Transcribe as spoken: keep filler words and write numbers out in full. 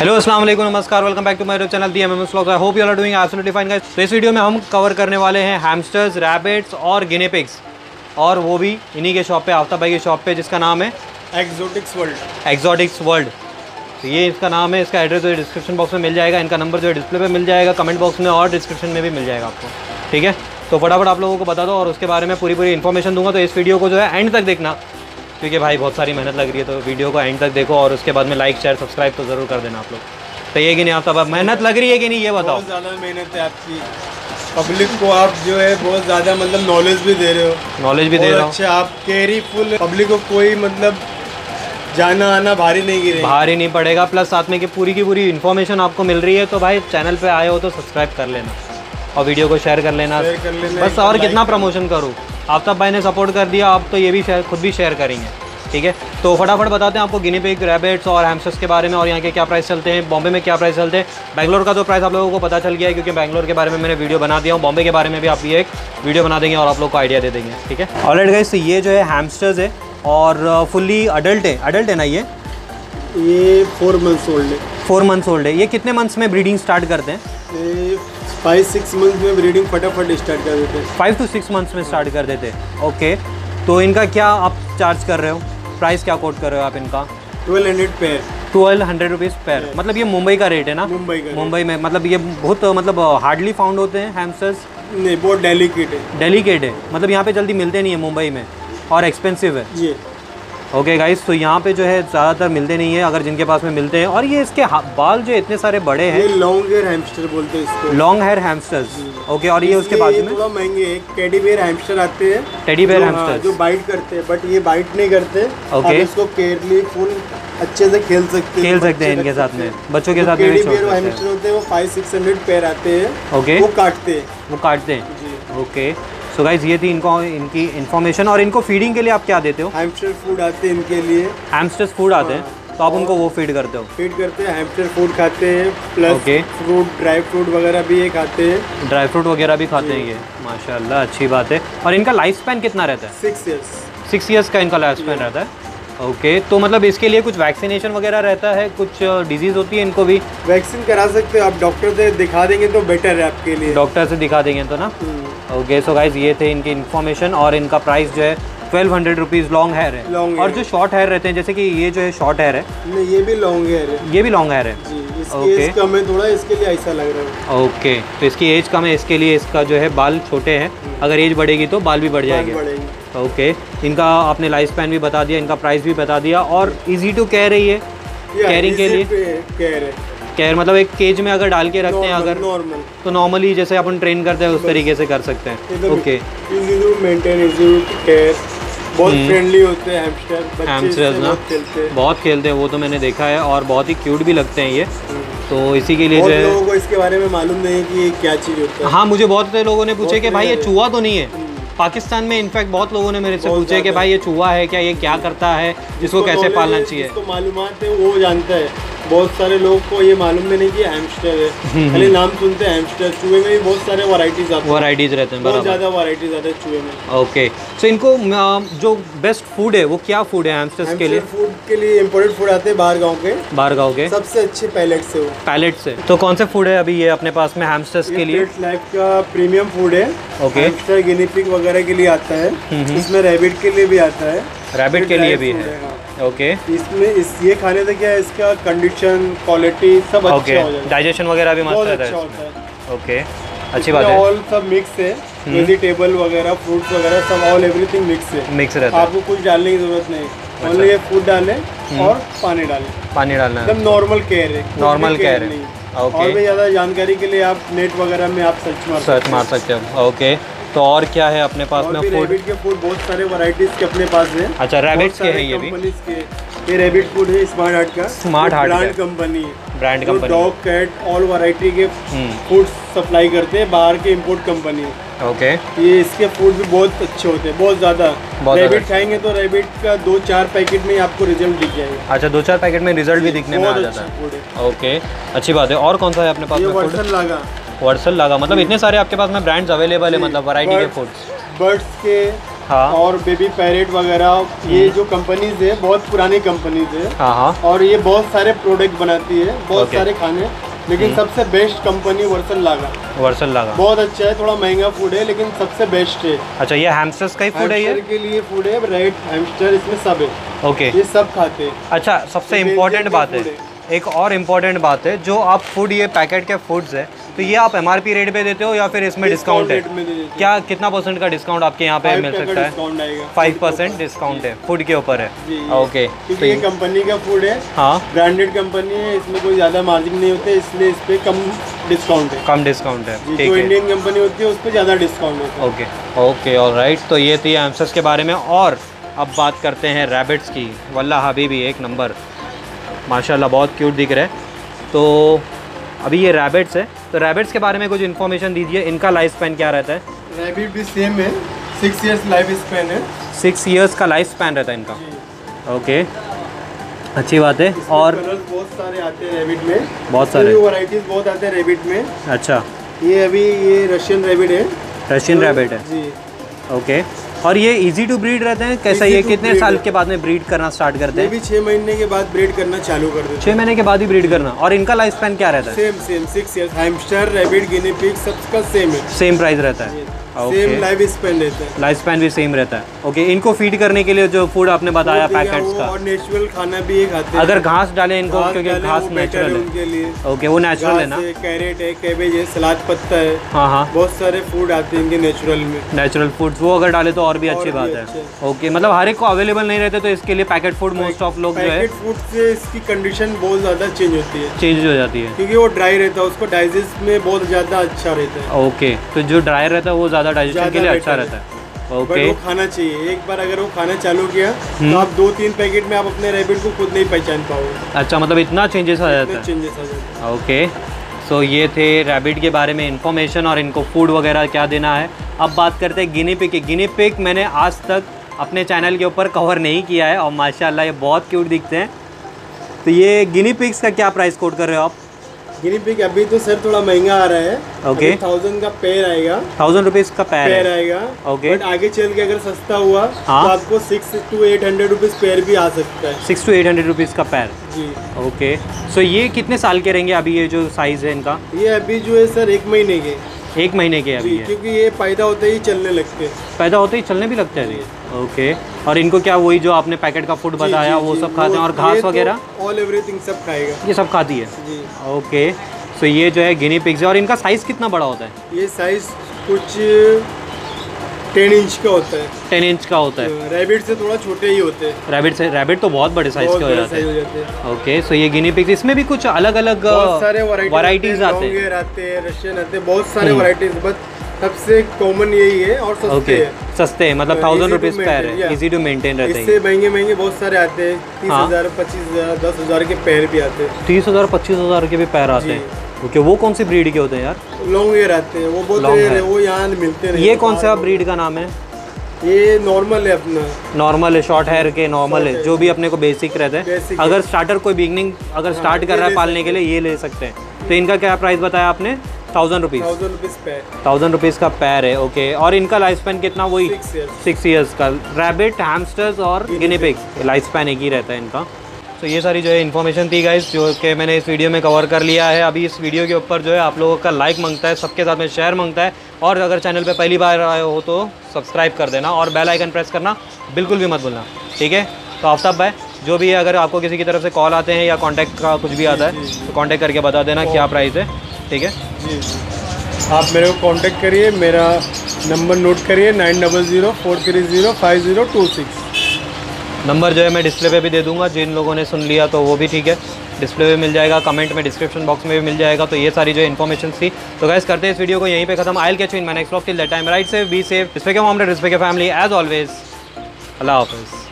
Hello अस्सलाम वालेकुम, नमस्कार, welcome back to my YouTube channel the M M S vlogs. I hope you are doing absolutely fine guys. तो इस video में हम कवर करने वाले हैं हैमस्टर्स, रैबिट्स और गिनीपिग्स, और वो भी इन्हीं के शॉप पे, आफ्ताब भाई के शॉप पे, जिसका नाम है एक्जोटिक्स वर्ल्ड। एक्जोटिक्स वर्ल्ड तो ये इसका नाम है। इसका एड्रेस जो है डिस्क्रिप्शन बॉक्स में मिल जाएगा, इनका नंबर जो है डिस्प्ले पर मिल जाएगा, कमेंट बॉक्स में और डिस्क्रिप्शन में भी मिल जाएगा आपको, ठीक है। तो फटाफट आप लोगों को बता दो और उसके बारे में पूरी पूरी इन्फॉर्मेशन दूंगा। तो इस वीडियो को जो है एंड तक देखना, क्योंकि भाई बहुत सारी मेहनत लग रही है। तो वीडियो को एंड तक देखो और उसके बाद में लाइक, शेयर, सब्सक्राइब तो ज़रूर कर देना आप लोग। तो ये कि नहीं आफ्ताब, मेहनत लग रही है कि नहीं ये बताओ। बहुत ज़्यादा मेहनत है आपकी। पब्लिक को आप जो है बहुत ज़्यादा मतलब नॉलेज भी दे रहे हो, नॉलेज भी दे रहे हो। अच्छा, आप केयरी फुल, पब्लिक को कोई मतलब जाना आना भारी नहीं गिरेगा, भारी नहीं पड़ेगा। प्लस साथ में कि पूरी की पूरी इन्फॉर्मेशन आपको मिल रही है। तो भाई चैनल पर आए हो तो सब्सक्राइब कर लेना और वीडियो को शेयर कर लेना, कर लेना बस। और कितना प्रमोशन करूँ, आफ्ताब भाई ने सपोर्ट कर दिया, आप तो ये भी शेयर, खुद भी शेयर करेंगे, ठीक है। तो फटाफट बताते हैं आपको गिनीपिग, रैबिट्स और हैमस्टर्स के बारे में, और यहाँ के क्या प्राइस चलते हैं, बॉम्बे में क्या प्राइस चलते हैं। बैंगलोर का तो प्राइस आप लोगों को पता चल गया है, क्योंकि बैंगलोर के बारे में मैंने वीडियो बना दिया हूँ। बॉम्बे के बारे में भी आप ये एक वीडियो बना देंगे और आप लोग को आइडिया दे देंगे, ठीक है। ऑलराइट गाइस, ये जो है हैमस्टर्स है और फुल्ली अडल्ट है। अडल्ट है ना ये ये फोर मंथ्स ओल्ड है। फोर मंथ्स ओल्ड है। ये कितने मंथ्स में ब्रीडिंग स्टार्ट करते हैं? फाइव सिक्स मंथ्स में ब्रीडिंग फटाफट स्टार्ट कर देते हैं। फाइव टू सिक्स मंथ्स में स्टार्ट कर देते हैं। ओके, तो इनका क्या आप चार्ज कर रहे हो, प्राइस क्या कोट कर रहे हो आप इनका? Twelve hundred pair. Twelve hundred rupees pair, मतलब ये मुंबई का रेट है ना? मुंबई का, मुंबई में। मतलब ये बहुत मतलब हार्डली फाउंड होते हैं हैमस्टर्स? नहीं, बहुत डेलिकेट है। डेलिकेट है, मतलब यहाँ पे जल्दी मिलते नहीं है मुंबई में, और एक्सपेंसिव है ये। ओके गाइस, तो यहाँ पे जो है ज़्यादातर मिलते नहीं है, अगर जिनके पास में मिलते हैं। और ये इसके बाल जो इतने सारे बड़े हैं, ये लॉन्ग हेयर हैमस्टर बोलते हैं इसको। Long hair hamsters, okay. और ये उसके बाद में थोड़ा महंगे हैं, टेडी बेयर हैमस्टर आते हैं। टेडी बेयर हैमस्टर जो बाइट करते हैं, बट ये बाइट नहीं करते। ओके, इसको केयरली फुल अच्छे से खेल सकते खेल सकते हैं इनके साथ में, बच्चों के साथ में। टेडी बेयर हैमस्टर होते हैं, वो फाइव सिक्स हंड्रेड पेयर आते हैं। ओके, वो काटते हैं वो काटते हैं ओके। तो गाइज ये थी इनको इनकी इन्फॉर्मेशन। और इनको फीडिंग के लिए आप क्या देते हो? हैमस्टर फूड आते हैं इनके लिए। हैमस्टर फूड आते हैं, तो आप उनको वो फीड करते हो? फीड करते हैं, हैमस्टर फूड खाते हैं, plus okay. Fruit, dry fruit वगैरह भी ये खाते हैं। ड्राई फ्रूट वगैरह भी खाते हैं ये, माशाल्लाह, अच्छी बात है। और इनका लाइफ स्पैन कितना रहता है? Six years. सिक्स ईयर्स का इनका लाइफ स्पैन रहता है। ओके okay, तो मतलब इसके लिए कुछ वैक्सीनेशन वगैरह रहता है, कुछ डिजीज़ होती है इनको भी? वैक्सीन करा सकते हो आप, डॉक्टर से दिखा देंगे तो बेटर है आपके लिए। डॉक्टर से दिखा देंगे तो ना। ओके, सो गाइज ये थे इनकी इन्फॉर्मेशन। और इनका प्राइस जो है twelve hundred rupees long hair है, long और hair. जो शॉर्ट हेयर रहते हैं, जैसे कि ये जो है शॉर्ट हेयर है। नहीं, ये भी लॉन्ग हेयर है। ये भी लॉन्ग हेयर है ओके, कम है थोड़ा, इसके लिए ऐसा लग रहा है। ओके, तो इसकी एज कम है, इसके लिए इसका जो है बाल छोटे हैं। अगर एज बढ़ेगी तो बाल भी बढ़ जाएंगे। ओके, इनका आपने लाइफ स्पैन भी बता दिया, इनका प्राइस भी बता दिया, और इजी टू कैर है ये, कैरिंग के लिए। कैर है, कैर मतलब एक केज में अगर डाल के रखते हैं अगर नॉर्मल, तो नॉर्मली जैसे अपन ट्रेन करते हैं उस तरीके से कर सकते हैं। Okay, easy to maintain, easy to care, बहुत फ्रेंडली होते हैं हैमस्टर, हैमस्टर्स ना, बहुत खेलते हैं, वो तो मैंने देखा है, और बहुत ही क्यूट भी लगते हैं ये। तो इसी के लिए जो है, लोगों को इसके बारे में मालूम नहीं है कि ये क्या चीज़ होता है। हाँ, मुझे बहुत से लोगों ने पूछे कि भाई ये चूहा तो नहीं है? पाकिस्तान में इनफैक्ट बहुत लोगों ने मेरे से पूछा है कि भाई ये चूहा है क्या, ये क्या करता है, इसको कैसे पालना चाहिए। इसको मालूमात है, वो जानता है। बहुत सारे लोग को ये मालूम भी नहीं कि हैमस्टर है, खाली नाम सुनते हैं हैमस्टर। चूहे में भी बहुत सारे वैरायटीज आते हैं, वैरायटीज रहते हैं, बहुत ज़्यादा वैरायटीज आते हैं चूहे में। ओके, सो इनको जो बेस्ट फूड है वो क्या फूड है हैमस्टर्स के लिए? फूड के लिए इम्पोर्टेड फूड आते हैं बाहर गाँव के, बाहर गाँव के सबसे अच्छे पैलेट से। वो पैलेट से, तो कौन से फूड है अभी ये अपने पास में हैमस्टर्स के लिए? लाइफ का प्रीमियम फूड है। ओके, हैमस्टर, गिनीपिग वगैरह के लिए आता है, इसमें रैबिट के लिए भी आता है। रैबिट के लिए भी है ओके। इसमें इस ये खाने से क्या है, इसका कंडीशन, क्वालिटी सब अच्छा हो जाता है, डाइजेशन वगैरह भी मस्त रहता है। ओके, अच्छी बात है। ऑल सब मिक्स है, वेजिटेबल वगैरह, फ्रूट्स वगैरह सब, ऑल एवरीथिंग मिक्स है, मिक्स रहता है। आपको कुछ डालने की जरूरत नहीं, ओनली ये फूड डालें और पानी डालें। पानी डालना एकदम नॉर्मल केयर है, नॉर्मल केयर है ओके। और भी ज़्यादा जानकारी के लिए आप नेट वगैरह में आप सर्च मार सर्च मार सकते हो ओके। तो और क्या है अपने पास में फूड? रैबिट के फूड बहुत सारे वैरायटीज के अपने पास है। अच्छा, रैबिट्स के हैं ये भी? ये रैबिट फूड है स्मार्ट हार्ट का। स्मार्ट हार्ट ब्रांड कंपनी है, brand company. Dog, cat, all variety के फूड सप्लाई करते हैं बाहर के, इंपोर्ट कंपनी है ओके। ये इसके फूड भी बहुत अच्छे होते हैं, बहुत ज़्यादा। रैबिट खाएंगे तो रैबिट का दो चार पैकेट में आपको रिजल्ट दिख जाएगा। अच्छा, दो चार पैकेट में रिजल्ट भी दिखने में आ जाता है ओके, अच्छी बात है। और कौन सा है अपने पास में? वर्सल लागा। वर्सल लागा, मतलब इतने सारे आपके पास में ब्रांड्स अवेलेबल है, मतलब वैरायटी के फूड्स, बर्ड्स के, हाँ। और बेबी पैरेट वगैरह, ये जो कंपनीज है बहुत पुरानी कंपनीज है हाँ। और ये बहुत सारे प्रोडक्ट बनाती है, बहुत सारे खाने, लेकिन सबसे बेस्ट कंपनी वर्सल लागा। वर्सल लागा बहुत अच्छा है, थोड़ा महंगा फूड है लेकिन सबसे बेस्ट है। अच्छा, ये हैमस्टर्स का ही फूड है, ये के लिए फूड है, रेड हैमस्टर, इसमें सब है। ओके, ये सब खाते हैं। अच्छा, सबसे इम्पोर्टेंट बात है, एक और इम्पोर्टेंट बात है, जो आप फूड ये पैकेट के फूड्स है तो ये आप एमआरपी रेट पे देते हो या फिर इसमें डिस्काउंट है? क्या कितना परसेंट का डिस्काउंट आपके यहाँ पे मिल सकता है? फाइव परसेंट डिस्काउंट है, फूड के ऊपर है। ओके, क्योंकि ये कंपनी का फूड है हाँ, ब्रांडेड कंपनी है, इसमें कोई ज़्यादा मार्जिन नहीं होते, इसलिए इस पर कम डिस्काउंट है। कम डिस्काउंट है, ठीक है। इंडियन कंपनी होती है उस पर ज़्यादा डिस्काउंट होता है। ओके ओके ऑलराइट, तो ये थी हैमस्टर्स के बारे में। और अब बात करते हैं रैबिट्स की। वल्लाह हबीबी एक नंबर, माशाल्लाह बहुत क्यूट दिख रहा है। तो अभी ये रैबिट्स है, तो रैबिट्स के बारे में कुछ इन्फॉर्मेशन दीजिए, इनका लाइफ स्पैन क्या रहता है? रैबिट भी सेम है, सिक्स इयर्स लाइफ स्पैन है, सिक्स इयर्स का लाइफ स्पैन रहता है इनका। ओके, अच्छी बात है। और कलर्स बहुत सारे आते हैं रैबिट में, बहुत सारे वैरायटीज बहुत आते हैं रैबिट में। अच्छा, ये अभी ये रशियन रैबिट है, रशियन रैबिट है जी। ओके, और ये इजी टू ब्रीड रहते हैं कैसा? ये कितने साल के बाद में ब्रीड करना स्टार्ट करते हैं? ये भी छः महीने के बाद ब्रीड करना चालू कर देते, छः महीने के बाद ही ब्रीड करना। और इनका लाइफ स्पैन क्या रहता है? Same same six years, hamster, rabbit, guinea pig सबका सेम है, सेम प्राइस रहता है, सेम लाइफ स्पैन रहता है, लाइफ स्पैन भी सेम रहता है। ओके, इनको फीड करने के लिए जो फूड आपने बताया पैकेट्स का, और नेचुरल खाना भी खाते हैं, अगर घास डालें इनको क्योंकि घास नेचुरल है उनके लिए। ओके, वो नेचुरल है ना, कैरेट है, कैबेज है, सलाद पत्ता है, हाँ हाँ, बहुत सारे फूड आते हैं इनके नेचुरल में, नेचुरल फूड्स वो अगर डाले तो और भी अच्छी बात है। ओके, मतलब हर एक को अवेलेबल नहीं रहते, तो इसके लिए पैकेट फूड मोस्ट ऑफ लोग जो है, पैकेट फूड से इसकी कंडीशन बहुत ज्यादा चेंज होती है, चेंज हो जाती है, क्योंकि वो ड्राई रहता है, उसको डाइजेस्ट में बहुत ज्यादा अच्छा रहता है। ओके, तो जो ड्राई रहता है वो ज्यादा डाइजेशन के लिए अच्छा रहता है। ओके, वो खाना चाहिए, एक बार अगर वो खाना चालू किया तो आप दो तीन पैकेट में आप अपने रैबिट को खुद नहीं पहचान पाओगे। अच्छा, मतलब इतना चेंजेस आ जाता है, चेंजेस आ जाता है। ओके, तो ये थे रैबिट के बारे में इन्फॉर्मेशन और इनको फूड वगैरह क्या देना है। अब बात करते हैं गिनी पिग की। गिनी पिग मैंने आज तक अपने चैनल के ऊपर कवर नहीं किया है, और माशाल्लाह ये बहुत क्यूट दिखते हैं। तो ये गिनी पिग्स का क्या प्राइस कोट कर रहे हो आप? गिनी पिग अभी तो सर थोड़ा महंगा आ रहा है। ओके, थाउजेंड का पैर आएगा, थाउजेंड रुपीज़ का पैर पैर आएगा। ओके, बट आगे चल के अगर सस्ता हुआ हाँ? तो आपको six to eight hundred rupees pair भी आ सकता है, six to eight hundred rupees का पैर जी। ओके, सो ये कितने साल के रहेंगे अभी ये जो साइज़ है इनका? ये अभी जो है सर एक महीने के, एक महीने के अभी, क्योंकि ये पैदा होते ही चलने लगते हैं, पैदा होते ही चलने भी लगते हैं। ओके, और इनको क्या वही जो आपने पैकेट का फूड बताया जी, वो जी, सब खाते हैं, और घास वगैरह ऑल एवरीथिंग सब खाएगा, ये सब खाती है जी। ओके, सो ये जो है गिनी पिग्स है, और इनका साइज़ कितना बड़ा होता है? ये साइज़ कुछ टेन इंच का होता है, टेन इंच का होता है। रैबिट से थोड़ा छोटे ही होते हैं, रैबिट से, रैबिट तो बहुत बड़े साइज के हो जाते हैं। ओके, सो ये गिनी पिग्स, इसमें भी कुछ अलग अलग वैरायटीज आते हैं, रशियन आते हैं, बहुत सारे वैरायटीज, बस सबसे कॉमन यही है और सस्ते okay. है। सस्ते है, मतलब थाउजेंड रुपीज पैर है, इजी टू मेंटेन रहते हैं। इससे महंगे महंगे बहुत सारे आते हैं, तीस हजार, पच्चीस हजार, दस हजार के पैर भी आते हैं, तीस हजार पच्चीस हजार के भी पैर आते हैं। ओके, वो कौन से ब्रीड के होते हैं यार? लॉन्ग हेयर आते हैं, वो बहुत रेयर है, वो यहाँ मिलते नहीं। ये कौन सा ब्रीड का नाम है? ये नॉर्मल है अपना, नॉर्मल है, शॉर्ट हेयर के नॉर्मल है, जो भी अपने को बेसिक रहता है, बेसिक अगर स्टार्टर कोई बिगनिंग अगर स्टार्ट कर रहा है पालने के लिए ये ले सकते हैं। तो इनका क्या प्राइस बताया आपने? Thousand rupees, thousand rupees pair, thousand rupees का पैर है। ओके, और इनका लाइफ स्पैन कितना? वही सिक्स ईयर्स का। रैबिट, हैमस्टर्स और गिनी पिग लाइफ स्पैन एक ही रहता है इनका। तो ये सारी जो है इन्फॉर्मेशन थी गाइस, जो कि मैंने इस वीडियो में कवर कर लिया है। अभी इस वीडियो के ऊपर जो है आप लोगों का लाइक मांगता है, सबके साथ में शेयर मांगता है, और अगर चैनल पे पहली बार आए हो तो सब्सक्राइब कर देना, और बेल आइकन प्रेस करना बिल्कुल भी मत भूलना, ठीक है? तो आफ्ताब भाई, जो भी है, अगर आपको किसी की तरफ से कॉल आते हैं या कॉन्टैक्ट का कुछ भी आता है तो कॉन्टैक्ट करके बता देना क्या प्राइस है, ठीक है? आप मेरे को कॉन्टैक्ट करिए, मेरा नंबर नोट करिए, nine double zero four three zero five zero two six. Number जो है मैं डिस्प्ले पे भी दे दूंगा, जिन लोगों ने सुन लिया तो वो भी ठीक है, डिस्प्ले पे मिल जाएगा, कमेंट में, डिस्क्रिप्शन बॉक्स में भी मिल जाएगा। तो ये सारी जो इन्फॉर्मेशन थी, तो गाइस करते हैं इस वीडियो को यहीं पे खत्म। I will catch you in my next vlog, till that time right safe, be safe, respect your mom, respect your family, as always, अल्लाह हाफिज़।